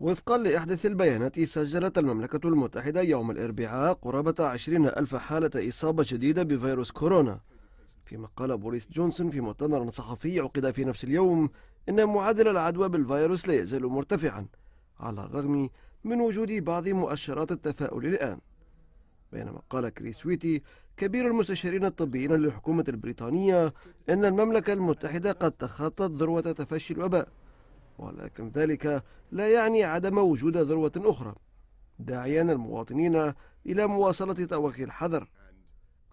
وفقا لإحداث البيانات، سجلت المملكة المتحدة يوم الأربعاء قرابة 20,000 حالة إصابة جديدة بفيروس كورونا، فيما قال بوريس جونسون في مؤتمر صحفي عقد في نفس اليوم إن معدل العدوى بالفيروس لا يزال مرتفعا على الرغم من وجود بعض مؤشرات التفاؤل الآن. بينما قال كريس ويتي كبير المستشارين الطبيين للحكومة البريطانية إن المملكة المتحدة قد تخطت ذروة تفشي الوباء، ولكن ذلك لا يعني عدم وجود ذروة أخرى، داعيا المواطنين إلى مواصلة توخي الحذر.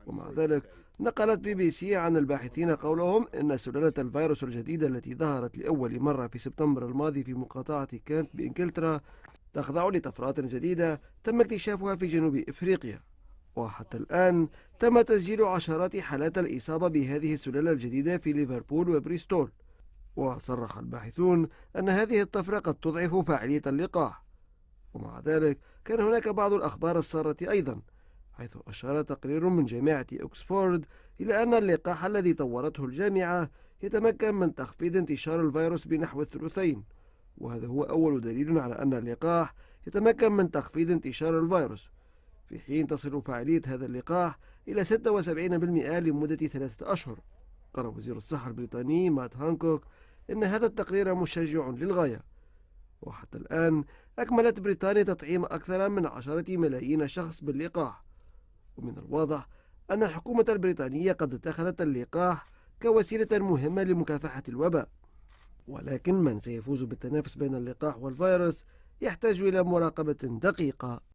ومع ذلك نقلت BBC عن الباحثين قولهم إن سلالة الفيروس الجديدة التي ظهرت لأول مرة في سبتمبر الماضي في مقاطعة كانت بإنجلترا تخضع لطفرات جديدة تم اكتشافها في جنوب إفريقيا، وحتى الآن تم تسجيل عشرات حالات الإصابة بهذه السلالة الجديدة في ليفربول وبريستول. وصرح الباحثون أن هذه الطفرة قد تضعف فاعلية اللقاح. ومع ذلك كان هناك بعض الأخبار السارة أيضا، حيث أشار تقرير من جامعة أكسفورد إلى أن اللقاح الذي طورته الجامعة يتمكن من تخفيض انتشار الفيروس بنحو 2/3، وهذا هو أول دليل على أن اللقاح يتمكن من تخفيض انتشار الفيروس، في حين تصل فاعلية هذا اللقاح إلى 76% لمدة 3 أشهر. قال وزير الصحة البريطاني مات هانكوك إن هذا التقرير مشجع للغاية. وحتى الآن أكملت بريطانيا تطعيم أكثر من 10 ملايين شخص باللقاح، ومن الواضح أن الحكومة البريطانية قد اتخذت اللقاح كوسيلة مهمة لمكافحة الوباء، ولكن من سيفوز بالتنافس بين اللقاح والفيروس يحتاج إلى مراقبة دقيقة.